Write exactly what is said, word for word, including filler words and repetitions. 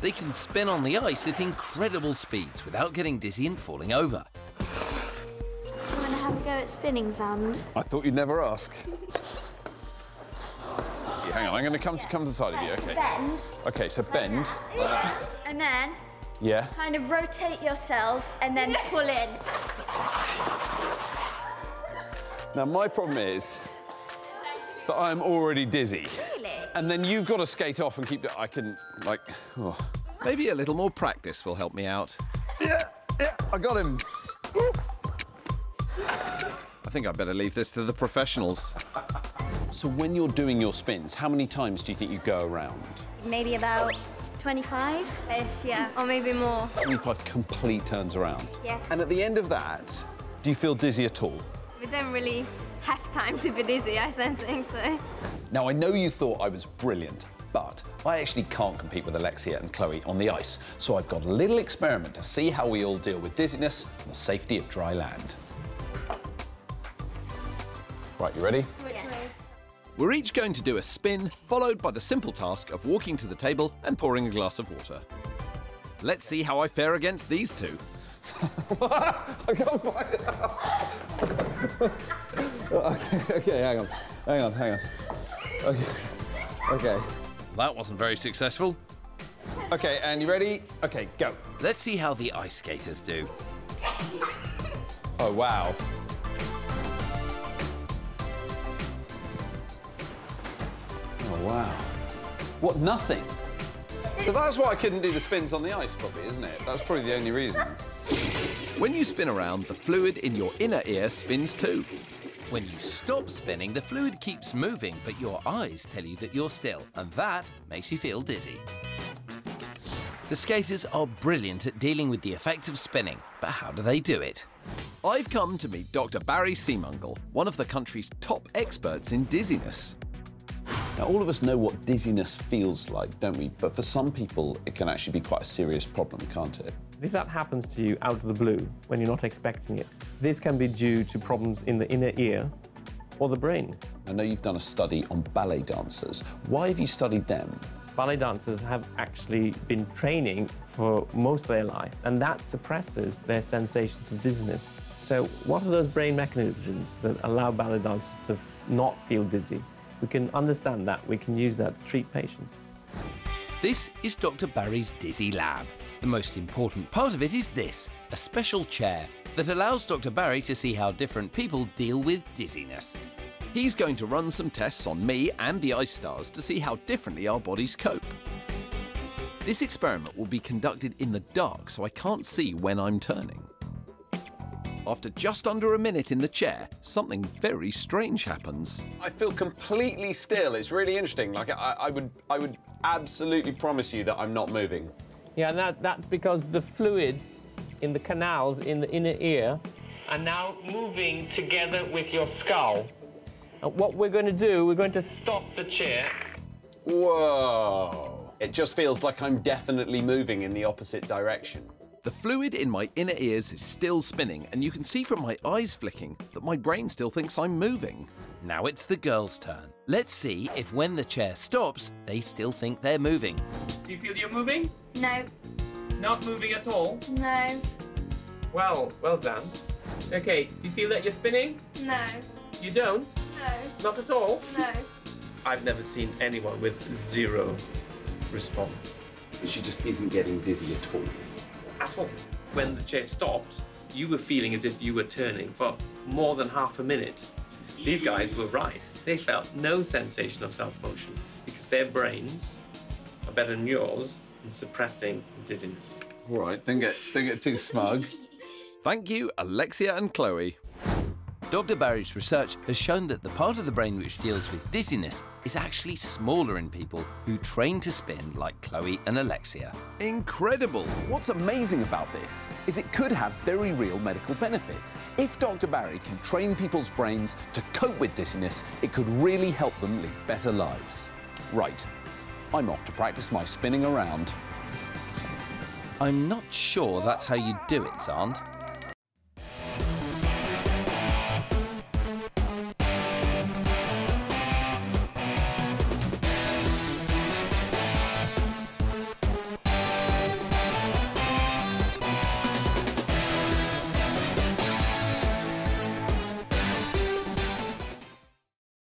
They can spin on the ice at incredible speeds without getting dizzy and falling over. You want to have a go at spinning, Xand? I thought you'd never ask. Yeah, hang on, I'm going to come yeah. to come to the side right, of you. Okay. Bend. Okay, so bend. Like yeah. And then. Yeah. Kind of rotate yourself and then yeah. pull in. Now my problem is that I'm already dizzy. Really? And then you've got to skate off and keep the... I can, like... Oh. Maybe a little more practice will help me out. Yeah, yeah, I got him. I think I'd better leave this to the professionals. So when you're doing your spins, how many times do you think you go around? Maybe about... twenty-five-ish, yeah, or maybe more. twenty-five complete turns around. Yeah. And at the end of that, do you feel dizzy at all? We don't really have time to be dizzy, I don't think so. Now, I know you thought I was brilliant, but I actually can't compete with Alexia and Chloe on the ice, so I've got a little experiment to see how we all deal with dizziness and the safety of dry land. Right, you ready? Yeah. We're each going to do a spin, followed by the simple task of walking to the table and pouring a glass of water. Let's see how I fare against these two. I can't find it out. okay, okay, hang on. Hang on, hang on. Okay. okay. That wasn't very successful. Okay, and you ready? Okay, go. Let's see how the ice skaters do. Oh, wow. Wow. What, nothing? So that's why I couldn't do the spins on the ice, probably, isn't it? That's probably the only reason. When you spin around, the fluid in your inner ear spins too. When you stop spinning, the fluid keeps moving, but your eyes tell you that you're still, and that makes you feel dizzy. The skaters are brilliant at dealing with the effects of spinning, but how do they do it? I've come to meet Doctor Barry Seamungal, one of the country's top experts in dizziness. Now, all of us know what dizziness feels like, don't we? But for some people, it can actually be quite a serious problem, can't it? If that happens to you out of the blue, when you're not expecting it, this can be due to problems in the inner ear or the brain. I know you've done a study on ballet dancers. Why have you studied them? Ballet dancers have actually been training for most of their life, and that suppresses their sensations of dizziness. So what are those brain mechanisms that allow ballet dancers to not feel dizzy? We can understand that, we can use that to treat patients. This is Doctor Barry's Dizzy Lab. The most important part of it is this, a special chair that allows Doctor Barry to see how different people deal with dizziness. He's going to run some tests on me and the Ice Stars to see how differently our bodies cope. This experiment will be conducted in the dark, so I can't see when I'm turning. After just under a minute in the chair, something very strange happens. I feel completely still. It's really interesting. Like, I, I would I would absolutely promise you that I'm not moving. Yeah, and that, that's because the fluid in the canals in the inner ear are now moving together with your skull. And what we're going to do, we're going to stop the chair. Whoa. It just feels like I'm definitely moving in the opposite direction. The fluid in my inner ears is still spinning, and you can see from my eyes flicking that my brain still thinks I'm moving. Now it's the girls' turn. Let's see if when the chair stops, they still think they're moving. Do you feel you're moving? No. Not moving at all? No. Well, well done. Okay, do you feel that you're spinning? No. You don't? No. Not at all? No. I've never seen anyone with zero response. She just isn't getting dizzy at all. At all. When the chair stopped, you were feeling as if you were turning for more than half a minute. These guys were right. They felt no sensation of self-motion because their brains are better than yours in suppressing dizziness. All right, don't get, don't get too smug. Thank you, Alexia and Chloe. Doctor Barry's research has shown that the part of the brain which deals with dizziness is actually smaller in people who train to spin like Chloe and Alexia. Incredible! What's amazing about this is it could have very real medical benefits. If Doctor Barry can train people's brains to cope with dizziness, it could really help them live better lives. Right, I'm off to practice my spinning around. I'm not sure that's how you do it, Xand.